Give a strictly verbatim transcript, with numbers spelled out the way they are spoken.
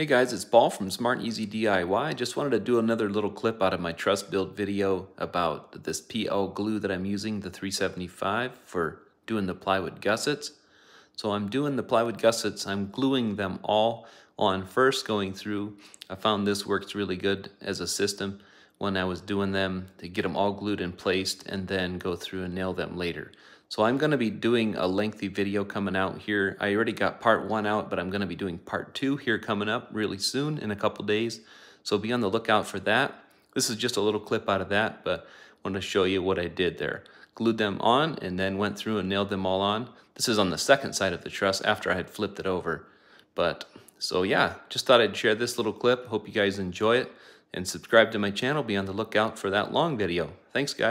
Hey guys, it's Paul from Smart Easy D I Y. Just wanted to do another little clip out of my truss build video about this P L glue that I'm using, the three seventy-five, for doing the plywood gussets. So I'm doing the plywood gussets, I'm gluing them all on first going through. I found this works really good as a system when I was doing them to get them all glued and placed and then go through and nail them later. So I'm gonna be doing a lengthy video coming out here. I already got part one out, but I'm gonna be doing part two here coming up really soon in a couple days. So be on the lookout for that. This is just a little clip out of that, but I wanted to show you what I did there. Glued them on and then went through and nailed them all on. This is on the second side of the truss after I had flipped it over. But so yeah, just thought I'd share this little clip. Hope you guys enjoy it and subscribe to my channel. Be on the lookout for that long video. Thanks guys.